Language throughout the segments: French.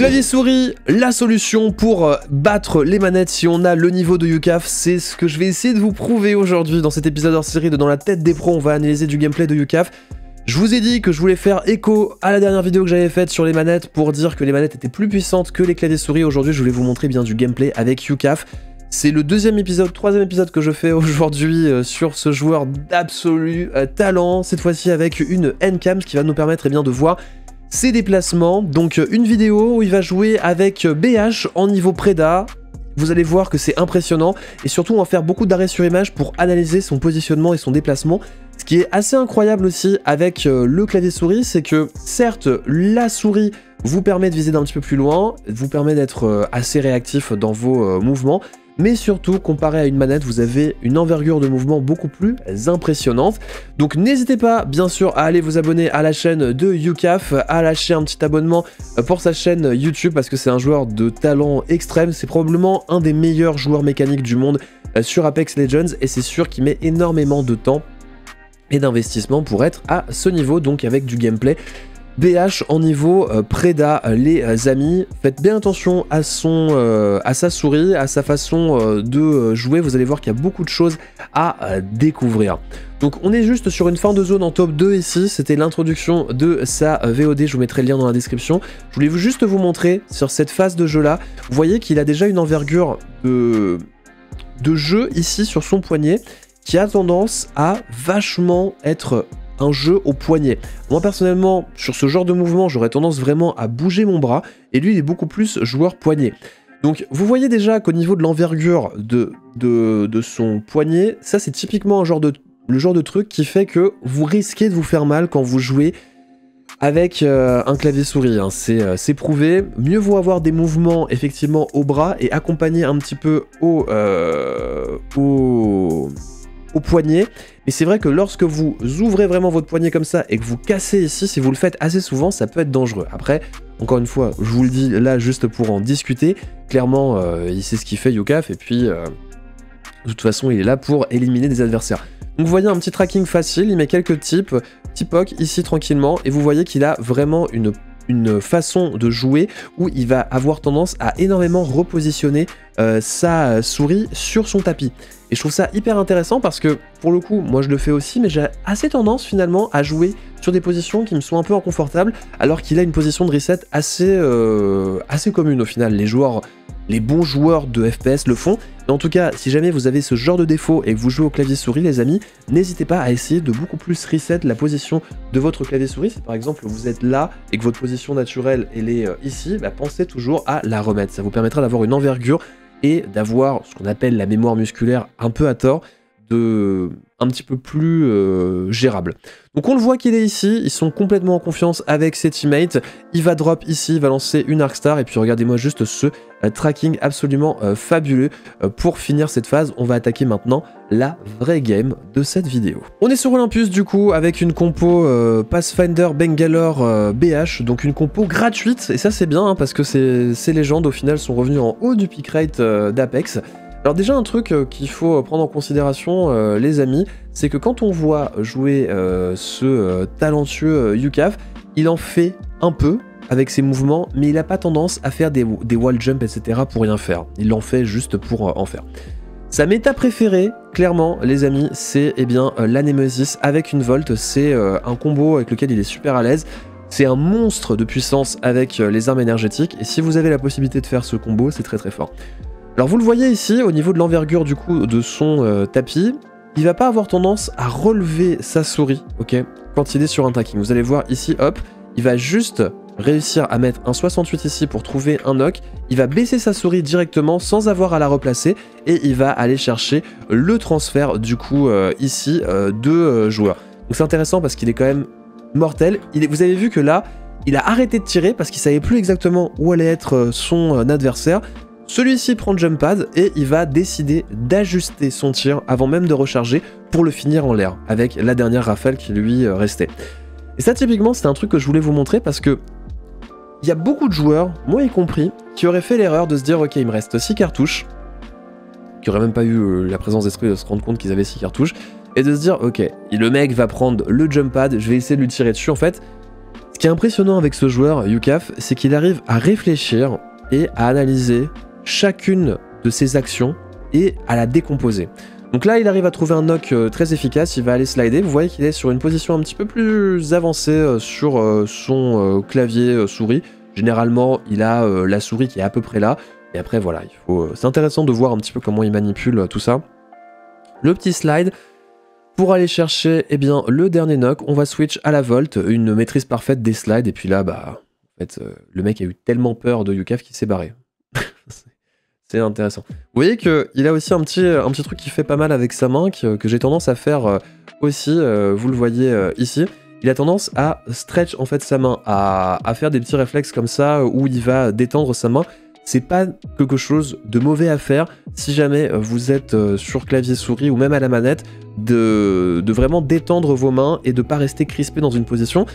Clavier souris, la solution pour battre les manettes si on a le niveau de YukaF, c'est ce que je vais essayer de vous prouver aujourd'hui dans cet épisode hors série de Dans la tête des pros. On va analyser du gameplay de YukaF. Je vous ai dit que je voulais faire écho à la dernière vidéo que j'avais faite sur les manettes pour dire que les manettes étaient plus puissantes que les claviers souris. Aujourd'hui, je voulais vous montrer bien du gameplay avec YukaF. C'est le troisième épisode que je fais aujourd'hui sur ce joueur d'absolu talent, cette fois-ci avec une N-cam, ce qui va nous permettre eh bien, de voir ses déplacements. Donc une vidéo où il va jouer avec BH en niveau Preda. Vous allez voir que c'est impressionnant et surtout on va faire beaucoup d'arrêts sur image pour analyser son positionnement et son déplacement. Ce qui est assez incroyable aussi avec le clavier souris, c'est que certes la souris vous permet de viser d'un petit peu plus loin, vous permet d'être assez réactif dans vos mouvements, mais surtout comparé à une manette vous avez une envergure de mouvement beaucoup plus impressionnante. Donc n'hésitez pas bien sûr à aller vous abonner à la chaîne de YukaF, à lâcher un petit abonnement pour sa chaîne YouTube parce que c'est un joueur de talent extrême, c'est probablement un des meilleurs joueurs mécaniques du monde sur Apex Legends et c'est sûr qu'il met énormément de temps et d'investissement pour être à ce niveau, donc avec du gameplay BH en niveau Preda, les amis. Faites bien attention à sa souris, à sa façon de jouer. Vous allez voir qu'il y a beaucoup de choses à découvrir. Donc on est juste sur une fin de zone en top 2 ici. C'était l'introduction de sa VOD. Je vous mettrai le lien dans la description. Je voulais juste vous montrer sur cette phase de jeu là. Vous voyez qu'il a déjà une envergure de jeu ici sur son poignet qui a tendance à vachement être un jeu au poignet. Moi personnellement, sur ce genre de mouvement, j'aurais tendance vraiment à bouger mon bras, et lui il est beaucoup plus joueur poignet. Donc vous voyez déjà qu'au niveau de l'envergure de son poignet, ça c'est typiquement un genre le genre de truc qui fait que vous risquez de vous faire mal quand vous jouez avec un clavier souris, hein. C'est prouvé. Mieux vaut avoir des mouvements effectivement au bras et accompagner un petit peu au poignet, mais c'est vrai que lorsque vous ouvrez vraiment votre poignet comme ça et que vous cassez ici, si vous le faites assez souvent, ça peut être dangereux. Après, encore une fois, je vous le dis là juste pour en discuter, clairement il sait ce qu'il fait YukaF et puis de toute façon il est là pour éliminer des adversaires. Donc vous voyez un petit tracking facile, il met quelques types, petit poc ici tranquillement et vous voyez qu'il a vraiment une façon de jouer où il va avoir tendance à énormément repositionner sa souris sur son tapis. Et je trouve ça hyper intéressant parce que, pour le coup, moi je le fais aussi, mais j'ai assez tendance finalement à jouer sur des positions qui me sont un peu inconfortables, alors qu'il a une position de reset assez commune au final. Les bons joueurs de FPS le font. Mais en tout cas, si jamais vous avez ce genre de défaut et que vous jouez au clavier souris, les amis, n'hésitez pas à essayer de beaucoup plus reset la position de votre clavier souris. Si par exemple vous êtes là et que votre position naturelle elle est ici, bah, pensez toujours à la remettre. Ça vous permettra d'avoir une envergure et d'avoir ce qu'on appelle la mémoire musculaire un peu à tort, un petit peu plus gérable. Donc on le voit qu'il est ici, ils sont complètement en confiance avec ses teammates, il va drop ici, il va lancer une Arc Star, et puis regardez-moi juste ce tracking absolument fabuleux. Pour finir cette phase, on va attaquer maintenant la vraie game de cette vidéo. On est sur Olympus du coup, avec une compo Pathfinder, Bangalore, BH, donc une compo gratuite, et ça c'est bien, hein, parce que ces légendes au final sont revenues en haut du pick rate d'Apex. Alors déjà un truc qu'il faut prendre en considération les amis, c'est que quand on voit jouer ce talentueux YukaF, il en fait un peu avec ses mouvements, mais il n'a pas tendance à faire des wall jumps etc. pour rien faire, il en fait juste pour en faire. Sa méta préférée, clairement les amis, c'est eh bien la Nemesis avec une Volt, c'est un combo avec lequel il est super à l'aise. C'est un monstre de puissance avec les armes énergétiques, et si vous avez la possibilité de faire ce combo, c'est très très fort. Alors vous le voyez ici, au niveau de l'envergure du coup de son tapis, il va pas avoir tendance à relever sa souris, ok, quand il est sur un tracking. Vous allez voir ici, hop, il va juste réussir à mettre un 68 ici pour trouver un knock, il va baisser sa souris directement sans avoir à la replacer, et il va aller chercher le transfert du coup ici de joueur. Donc c'est intéressant parce qu'il est quand même mortel. Vous avez vu que là, il a arrêté de tirer parce qu'il savait plus exactement où allait être son adversaire. Celui-ci prend le jump pad et il va décider d'ajuster son tir avant même de recharger pour le finir en l'air avec la dernière rafale qui lui restait. Et ça typiquement c'est un truc que je voulais vous montrer parce que il y a beaucoup de joueurs, moi y compris, qui auraient fait l'erreur de se dire ok il me reste 6 cartouches, qui auraient même pas eu la présence d'esprit de se rendre compte qu'ils avaient 6 cartouches, et de se dire ok le mec va prendre le jump pad, je vais essayer de lui tirer dessus en fait. Ce qui est impressionnant avec ce joueur, YukaF, c'est qu'il arrive à réfléchir et à analyser chacune de ses actions et à la décomposer. Donc là, il arrive à trouver un knock très efficace, il va aller slider, vous voyez qu'il est sur une position un petit peu plus avancée sur son clavier souris. Généralement, il a la souris qui est à peu près là, et après voilà, il faut. C'est intéressant de voir un petit peu comment il manipule tout ça. Le petit slide, pour aller chercher eh bien, le dernier knock, on va switch à la Volt, une maîtrise parfaite des slides, et puis là, bah, en fait, le mec a eu tellement peur de YukaF qu'il s'est barré. C'est intéressant. Vous voyez qu'il a aussi un petit truc qui fait pas mal avec sa main, que j'ai tendance à faire aussi, vous le voyez ici. Il a tendance à stretch en fait sa main, à faire des petits réflexes comme ça, où il va détendre sa main. C'est pas quelque chose de mauvais à faire si jamais vous êtes sur clavier souris ou même à la manette, de vraiment détendre vos mains et de pas rester crispé dans une position.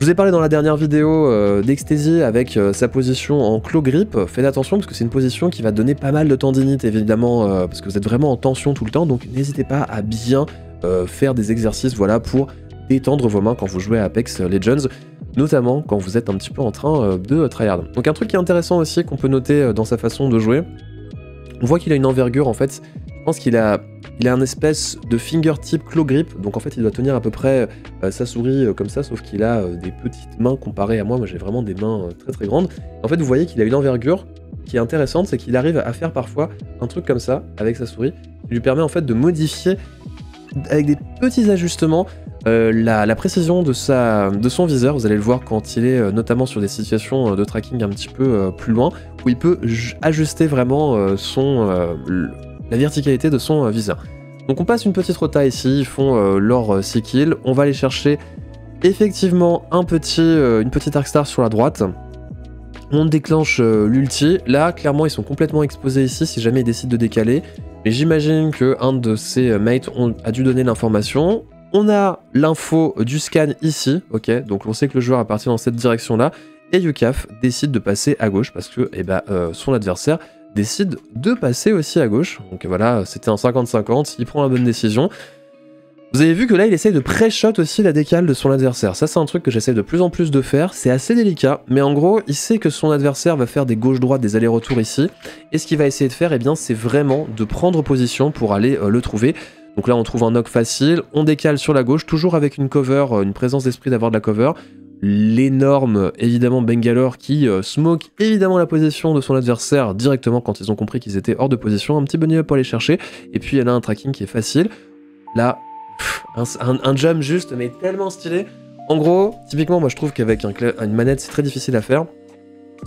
Je vous ai parlé dans la dernière vidéo d'Extasie avec sa position en claw grip. Faites attention parce que c'est une position qui va donner pas mal de tendinite évidemment parce que vous êtes vraiment en tension tout le temps, donc n'hésitez pas à bien faire des exercices voilà, pour détendre vos mains quand vous jouez à Apex Legends, notamment quand vous êtes un petit peu en train de tryhard. Donc un truc qui est intéressant aussi qu'on peut noter dans sa façon de jouer, on voit qu'il a une envergure en fait, je pense qu'il a... Il a un espèce de fingertip claw grip, donc en fait il doit tenir à peu près sa souris comme ça, sauf qu'il a des petites mains comparées à moi. Moi j'ai vraiment des mains très grandes. En fait vous voyez qu'il a une envergure qui est intéressante, c'est qu'il arrive à faire parfois un truc comme ça avec sa souris, qui lui permet en fait de modifier avec des petits ajustements la précision de son viseur. Vous allez le voir quand il est notamment sur des situations de tracking un petit peu plus loin, où il peut ajuster vraiment la verticalité de son viseur. Donc on passe une petite rota ici, ils font leur 6 kills, on va aller chercher effectivement une petite Arc Star sur la droite, on déclenche l'ulti, là clairement ils sont complètement exposés ici si jamais ils décident de décaler, mais j'imagine que un de ses mates a dû donner l'information, on a l'info du scan ici, ok, donc on sait que le joueur est parti dans cette direction là, et YukaF décide de passer à gauche parce que eh ben, son adversaire décide de passer aussi à gauche. Donc voilà, c'était un 50-50, il prend la bonne décision. Vous avez vu que là, il essaye de pré-shot aussi la décale de son adversaire. Ça, c'est un truc que j'essaye de plus en plus de faire. C'est assez délicat, mais en gros, il sait que son adversaire va faire des gauche-droite, des allers-retours ici. Et ce qu'il va essayer de faire, eh bien, c'est vraiment de prendre position pour aller le trouver. Donc là, on trouve un knock facile, on décale sur la gauche, toujours avec une cover, une présence d'esprit d'avoir de la cover. L'énorme, évidemment, Bangalore qui smoke évidemment la position de son adversaire directement quand ils ont compris qu'ils étaient hors de position. Un petit bunny up pour aller chercher. Et puis, elle a un tracking qui est facile. Là, un jump juste, mais tellement stylé. En gros, typiquement, moi, je trouve qu'avec une manette, c'est très difficile à faire.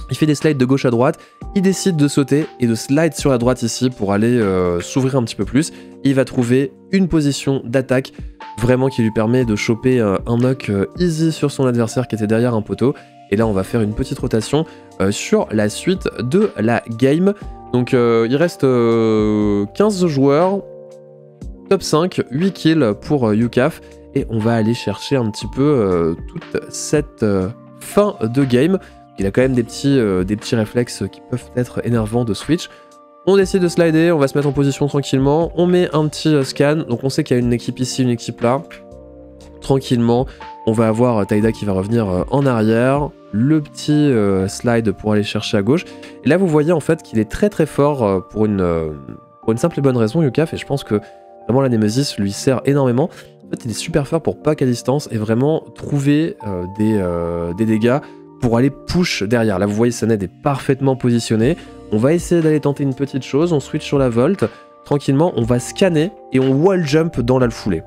Il fait des slides de gauche à droite. Il décide de sauter et de slide sur la droite ici pour aller s'ouvrir un petit peu plus. Et il va trouver une position d'attaque vraiment qui lui permet de choper un knock easy sur son adversaire qui était derrière un poteau. Et là, on va faire une petite rotation sur la suite de la game. Donc, il reste 15 joueurs, top 5, 8 kills pour YukaF. Et on va aller chercher un petit peu toute cette fin de game. Il a quand même des petits réflexes qui peuvent être énervants de switch. On décide de slider, on va se mettre en position tranquillement. On met un petit scan, donc on sait qu'il y a une équipe ici, une équipe là. Tranquillement, on va avoir Taida qui va revenir en arrière. Le petit slide pour aller chercher à gauche. Et là, vous voyez en fait qu'il est très fort pour une simple et bonne raison, YukaF. Et je pense que vraiment la Nemesis lui sert énormément. En fait, il est super fort pour pack à distance et vraiment trouver des dégâts pour aller push derrière. Là, vous voyez, sa nade est parfaitement positionnée. On va essayer d'aller tenter une petite chose. On switch sur la Volt. Tranquillement, on va scanner et on wall jump dans la foulée.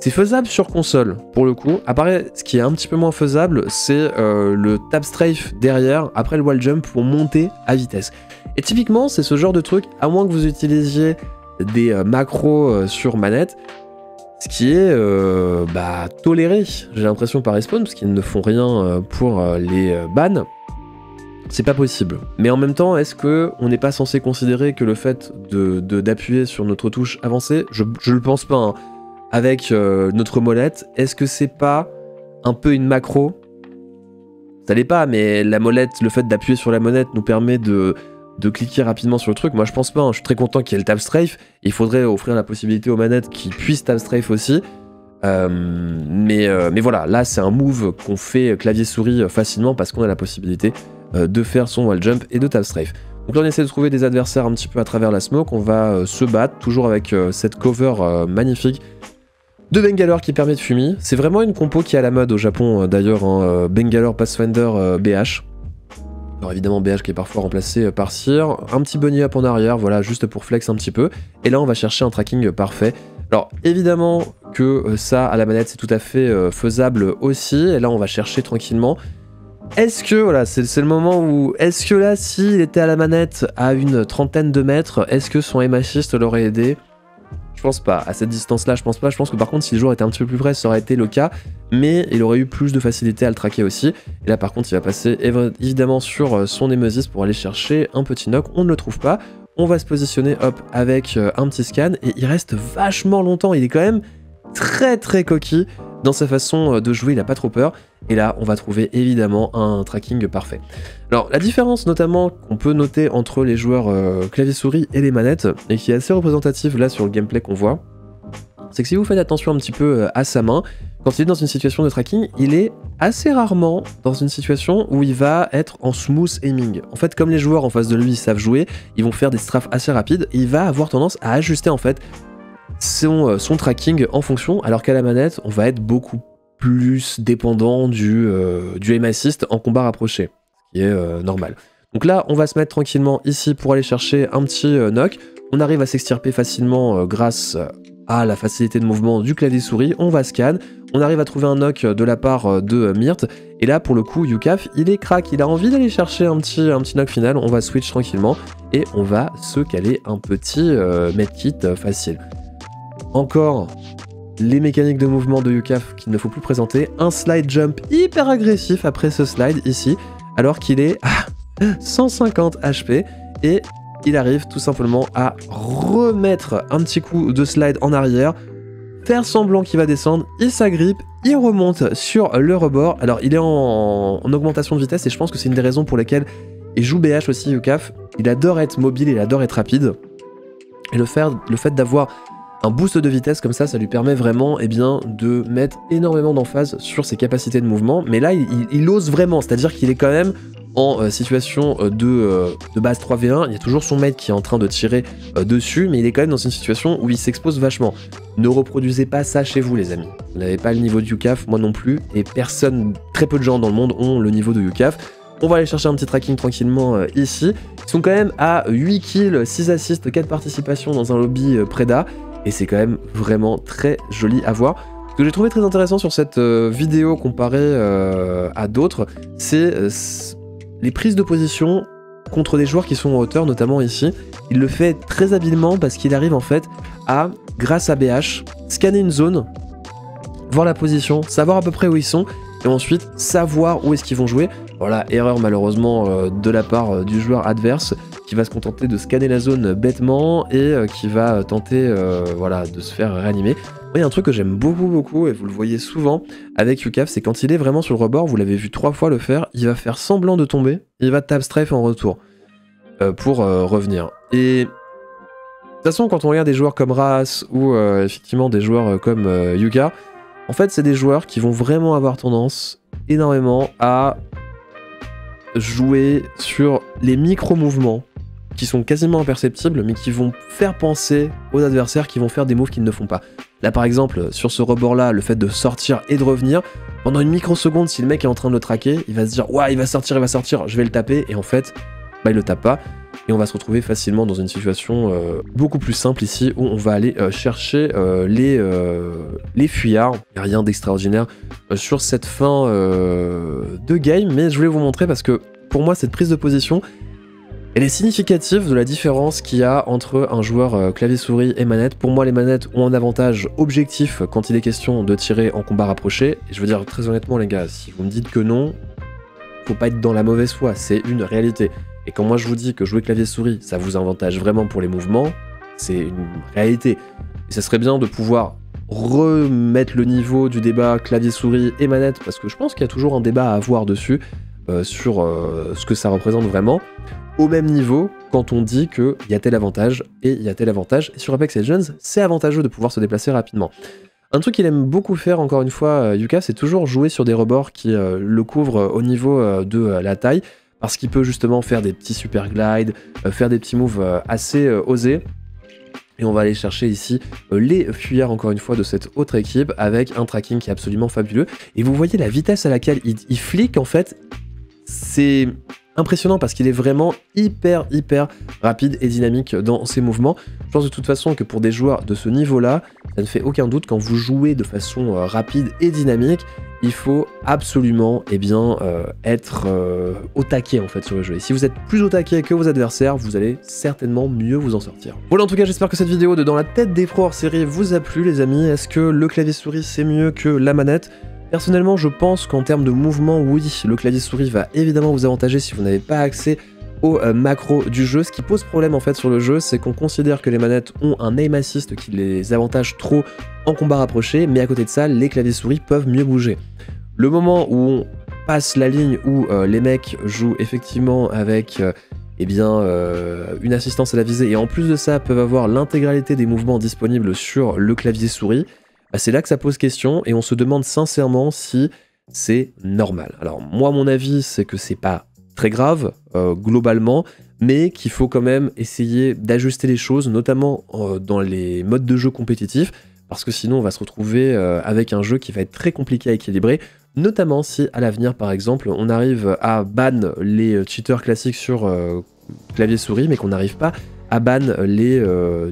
C'est faisable sur console, pour le coup. Après, ce qui est un petit peu moins faisable, c'est le tap strafe derrière, après le wall jump, pour monter à vitesse. Et typiquement, c'est ce genre de truc, à moins que vous utilisiez des macros sur manette, ce qui est toléré, j'ai l'impression, par Respawn, parce qu'ils ne font rien pour les bans. C'est pas possible. Mais en même temps, est-ce qu'on n'est pas censé considérer que le fait d'appuyer sur notre touche avancée, je le pense pas, hein, avec notre molette, est-ce que c'est pas un peu une macro? Ça l'est pas, mais la molette, le fait d'appuyer sur la molette nous permet de cliquer rapidement sur le truc. Moi je pense pas, hein. Je suis très content qu'il y ait le tap strafe, il faudrait offrir la possibilité aux manettes qui puissent tap strafe aussi, Mais voilà, là c'est un move qu'on fait clavier-souris facilement parce qu'on a la possibilité de faire son wall jump et de tap strafe. Donc là on essaie de trouver des adversaires un petit peu à travers la smoke, on va se battre toujours avec cette cover magnifique de Bangalore qui permet de fumer. C'est vraiment une compo qui est à la mode au Japon d'ailleurs, hein, Bangalore, Pathfinder, BH. Alors évidemment BH qui est parfois remplacé par Cire, un petit bunny up en arrière, voilà, juste pour flex un petit peu. Et là on va chercher un tracking parfait. Alors évidemment que ça à la manette c'est tout à fait faisable aussi, et là on va chercher tranquillement. Est-ce que, voilà, c'est le moment où, est-ce que là, s'il était à la manette à une trentaine de mètres, est-ce que son aim assist l'aurait aidé? Je pense pas, à cette distance-là, je pense pas. Je pense que par contre, si le joueur était un petit peu plus près, ça aurait été le cas, mais il aurait eu plus de facilité à le traquer aussi. Et là, par contre, il va passer évidemment sur son Nemesis pour aller chercher un petit knock, on ne le trouve pas. On va se positionner, hop, avec un petit scan, et il reste vachement longtemps, il est quand même très très coquille dans sa façon de jouer, il n'a pas trop peur. Et là, on va trouver évidemment un tracking parfait. Alors, la différence notamment qu'on peut noter entre les joueurs clavier-souris et les manettes, et qui est assez représentative là sur le gameplay qu'on voit, c'est que si vous faites attention un petit peu à sa main, quand il est dans une situation de tracking, il est assez rarement dans une situation où il va être en smooth aiming. En fait, comme les joueurs en face de lui savent jouer, ils vont faire des strafes assez rapides, et il va avoir tendance à ajuster en fait son tracking en fonction, alors qu'à la manette, on va être beaucoup plus dépendant du aim assist en combat rapproché, ce qui est normal. Donc là, on va se mettre tranquillement ici pour aller chercher un petit knock. On arrive à s'extirper facilement grâce à la facilité de mouvement du clavier souris. On va scan, on arrive à trouver un knock de la part de Myrthe. Et là, pour le coup, YukaF, il est crack. Il a envie d'aller chercher un petit knock final. On va switch tranquillement et on va se caler un petit medkit facile. Encore les mécaniques de mouvement de YukaF qu'il ne faut plus présenter, un slide jump hyper agressif après ce slide ici, alors qu'il est à 150 HP, et il arrive tout simplement à remettre un petit coup de slide en arrière, faire semblant qu'il va descendre, il s'agrippe, il remonte sur le rebord. Alors il est en augmentation de vitesse, et je pense que c'est une des raisons pour lesquelles il joue BH aussi, YukaF. Il adore être mobile, il adore être rapide, et le fait d'avoir un boost de vitesse comme ça, ça lui permet vraiment de mettre énormément d'emphase sur ses capacités de mouvement. Mais là, il ose vraiment, c'est-à-dire qu'il est quand même en situation de base 3v1. Il y a toujours son mec qui est en train de tirer dessus, mais il est quand même dans une situation où il s'expose vachement. Ne reproduisez pas ça chez vous, les amis. Vous n'avez pas le niveau de YukaF, moi non plus, et personne, très peu de gens dans le monde ont le niveau de YukaF. On va aller chercher un petit tracking tranquillement ici. Ils sont quand même à 8 kills, 6 assists, 4 participations dans un lobby Preda. Et c'est quand même vraiment très joli à voir. Ce que j'ai trouvé très intéressant sur cette vidéo comparée à d'autres, c'est les prises de position contre des joueurs qui sont en hauteur, notamment ici. Il le fait très habilement parce qu'il arrive en fait à, grâce à BH, scanner une zone, voir la position, savoir à peu près où ils sont, et ensuite savoir où est-ce qu'ils vont jouer. Voilà, erreur malheureusement de la part du joueur adverse, qui va se contenter de scanner la zone bêtement et qui va tenter voilà, de se faire réanimer. Il y a un truc que j'aime beaucoup, et vous le voyez souvent avec YukaF, c'est quand il est vraiment sur le rebord, vous l'avez vu 3 fois le faire, il va faire semblant de tomber, il va tap strafe en retour pour revenir. Et de toute façon, quand on regarde des joueurs comme Raas ou effectivement des joueurs comme Yuka, en fait c'est des joueurs qui vont vraiment avoir tendance énormément à jouer sur les micro-mouvements qui sont quasiment imperceptibles, mais qui vont faire penser aux adversaires qui vont faire des moves qu'ils ne font pas. Là par exemple, sur ce rebord là, le fait de sortir et de revenir, pendant une microseconde, si le mec est en train de le traquer, il va se dire « Ouah, il va sortir, je vais le taper », et en fait, bah, il le tape pas, et on va se retrouver facilement dans une situation beaucoup plus simple ici, où on va aller chercher les fuyards. Il n'y a rien d'extraordinaire sur cette fin de game, mais je voulais vous montrer parce que, pour moi, cette prise de position, elle est significative de la différence qu'il y a entre un joueur clavier-souris et manette. Pour moi, les manettes ont un avantage objectif quand il est question de tirer en combat rapproché. Et je veux dire, très honnêtement les gars, si vous me dites que non, faut pas être dans la mauvaise foi, c'est une réalité. Et quand moi je vous dis que jouer clavier-souris, ça vous avantage vraiment pour les mouvements, c'est une réalité. Et ça serait bien de pouvoir remettre le niveau du débat clavier-souris et manette, parce que je pense qu'il y a toujours un débat à avoir dessus, sur ce que ça représente vraiment. Au même niveau, quand on dit qu'il y a tel avantage et il y a tel avantage, et sur Apex Legends, c'est avantageux de pouvoir se déplacer rapidement. Un truc qu'il aime beaucoup faire, encore une fois, Yuka, c'est toujours jouer sur des rebords qui le couvrent au niveau de la taille, parce qu'il peut justement faire des petits super glides, faire des petits moves assez osés. Et on va aller chercher ici les fuyards, encore une fois, de cette autre équipe, avec un tracking qui est absolument fabuleux. Et vous voyez la vitesse à laquelle il flique, en fait, c'est impressionnant parce qu'il est vraiment hyper rapide et dynamique dans ses mouvements. Je pense de toute façon que pour des joueurs de ce niveau-là, ça ne fait aucun doute, quand vous jouez de façon rapide et dynamique, il faut absolument être au taquet en fait sur le jeu. Et si vous êtes plus au taquet que vos adversaires, vous allez certainement mieux vous en sortir. Voilà, en tout cas, j'espère que cette vidéo de Dans la tête des pros hors série vous a plu, les amis. Est-ce que le clavier souris c'est mieux que la manette ? Personnellement, je pense qu'en termes de mouvement, oui, le clavier souris va évidemment vous avantager si vous n'avez pas accès au macro du jeu. Ce qui pose problème en fait sur le jeu, c'est qu'on considère que les manettes ont un aim assist qui les avantage trop en combat rapproché, mais à côté de ça, les claviers souris peuvent mieux bouger. Le moment où on passe la ligne où les mecs jouent effectivement avec une assistance à la visée, et en plus de ça, peuvent avoir l'intégralité des mouvements disponibles sur le clavier souris, c'est là que ça pose question et on se demande sincèrement si c'est normal. Alors moi, mon avis, c'est que c'est pas très grave globalement, mais qu'il faut quand même essayer d'ajuster les choses, notamment dans les modes de jeu compétitifs, parce que sinon on va se retrouver avec un jeu qui va être très compliqué à équilibrer, notamment si à l'avenir, par exemple, on arrive à ban les cheaters classiques sur clavier souris, mais qu'on n'arrive pas à ban les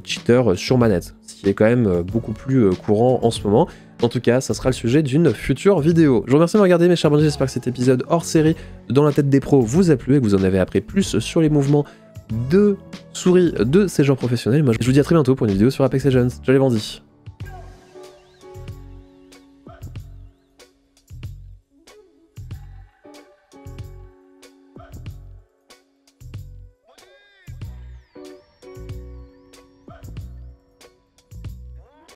cheaters sur manette, qui est quand même beaucoup plus courant en ce moment. En tout cas, ça sera le sujet d'une future vidéo. Je vous remercie de regarder, mes chers bandits, j'espère que cet épisode hors série Dans la tête des pros vous a plu et que vous en avez appris plus sur les mouvements de souris de ces gens professionnels. Moi, je vous dis à très bientôt pour une vidéo sur Apex Legends. Ciao les bandits.